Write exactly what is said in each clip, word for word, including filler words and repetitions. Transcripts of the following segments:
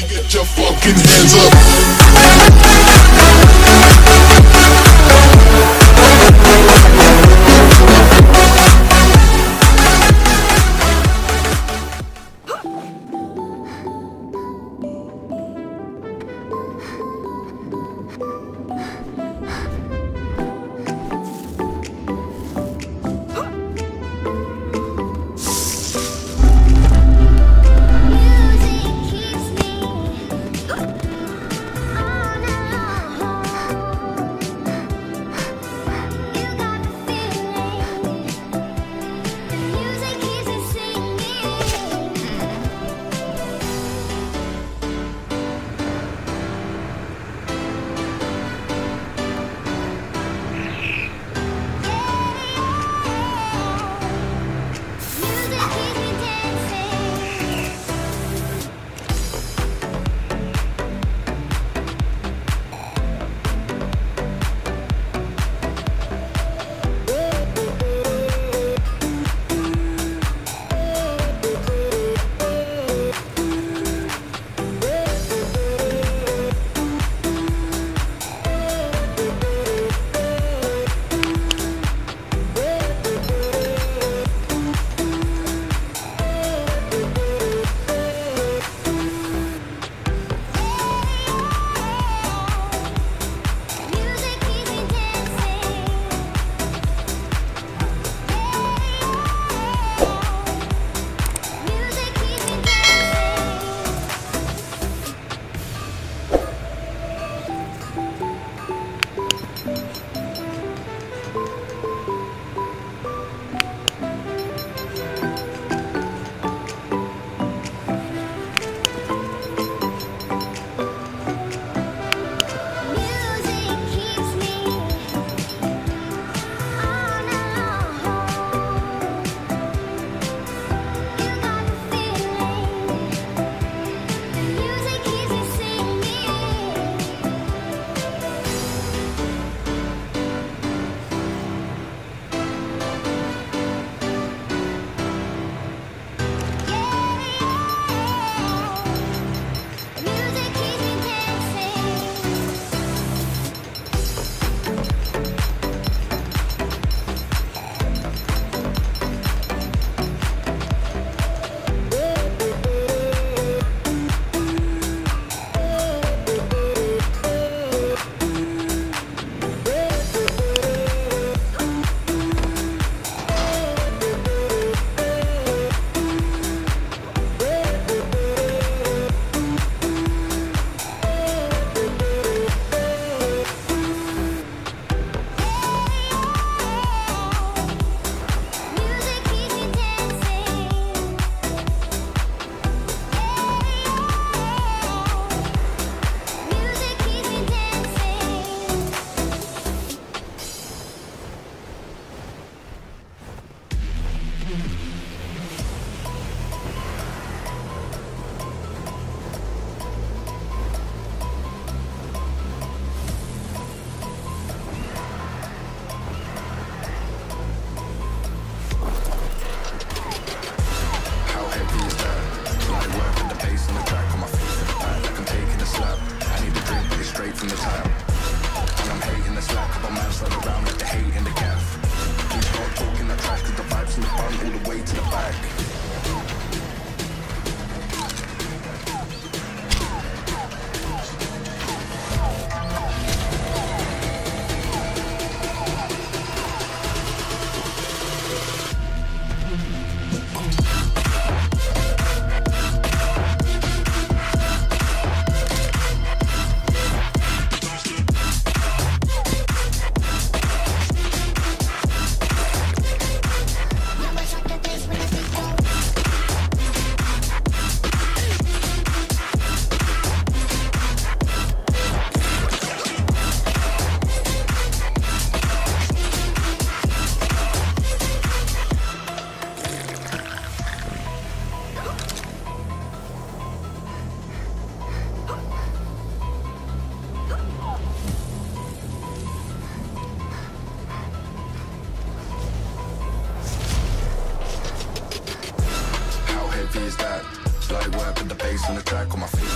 Everybody get your fucking hands up.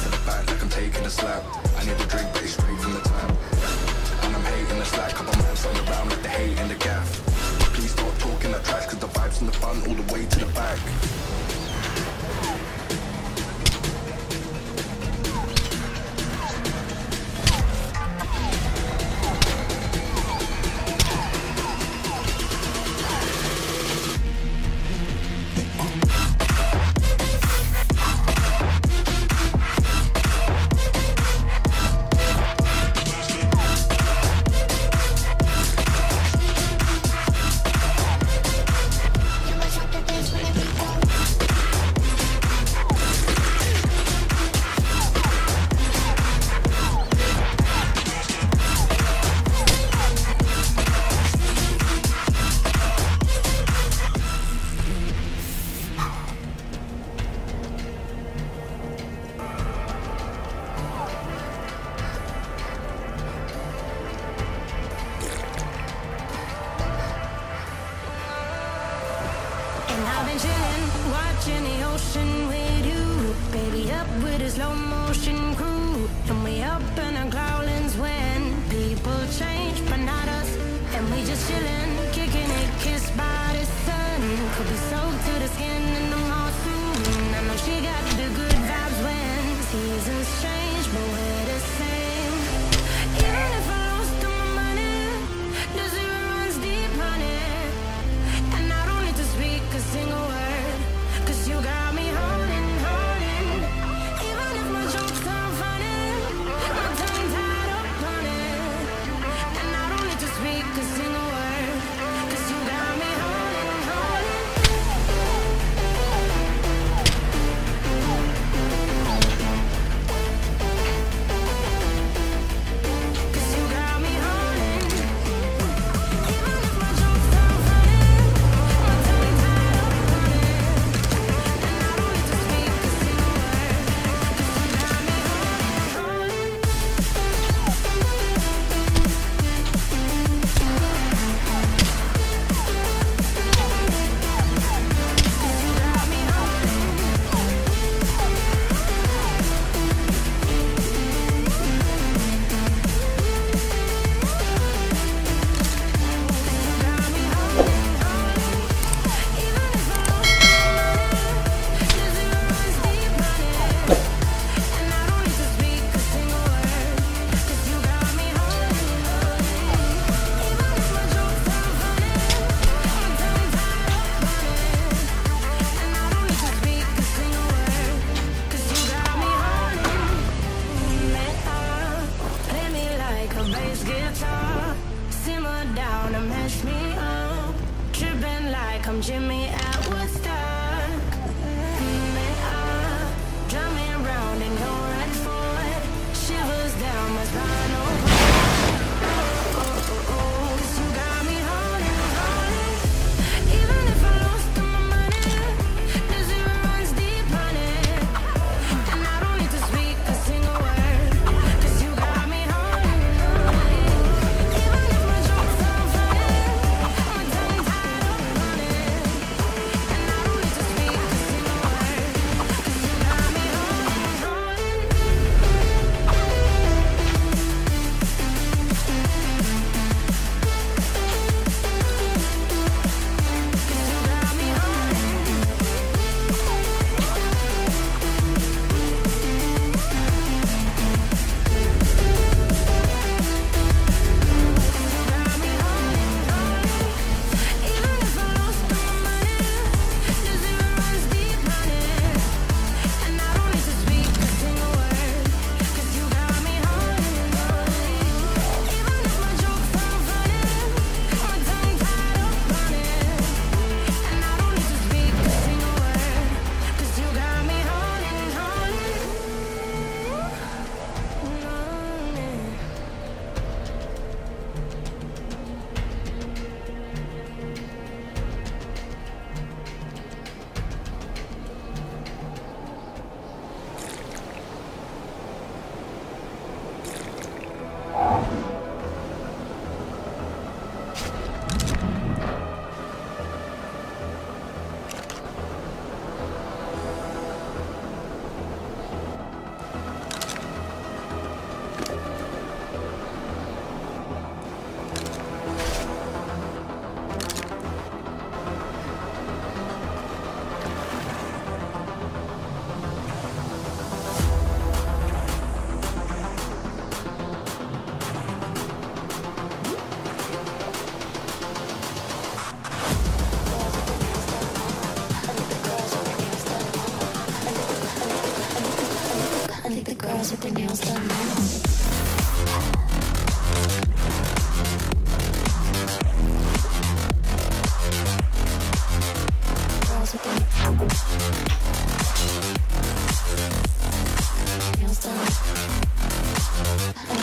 to the back like I'm taking a slap. I need a drink, but it's straight from the tap. And I'm hating the slack, couple man running around with the hate and the gaff. Please stop talking that trash, cause the vibe's in the front all the way to the back. And I've been chillin', watching the ocean with you. Baby up with a slow motion crew. And we up in our growlings when people change, but not us. And we just chillin', kicking it, kissed by the sun. Could be soaked to the skin in the mall soon. I know she got the good vibes when seasons change, but we're the same. Even if I lost all my money, the zero runs deep on it. Speak a single word, cause you got me holding, holding. Even if my jokes aren't funny, my tongue's tied up on it. And I don't need to speak a single word, cause you got me holding, holding. Cause you got me holding. Even if my jokes aren't funny, I'm Jimmy at Woodstock. Mm-hmm. Drumming round and going right for it. Shivers down my spine. And I think the girls with their nails done now. Girls with their nails done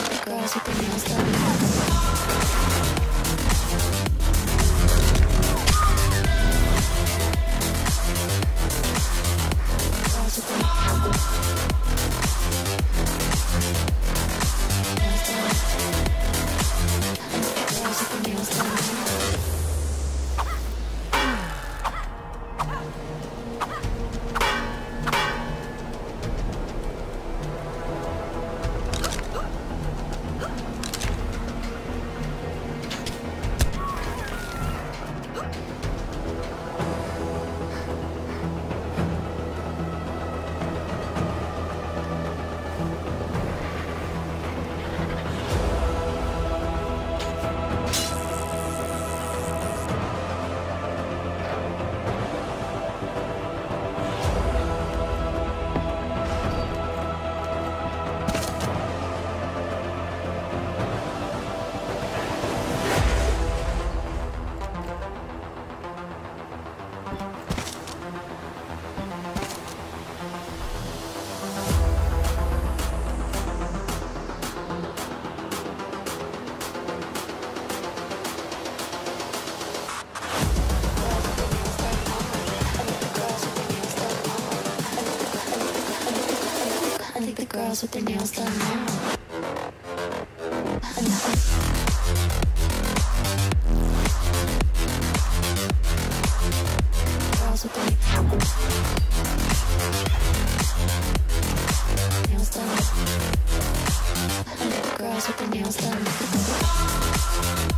now. Girls with their nails done. Girls with their nails done.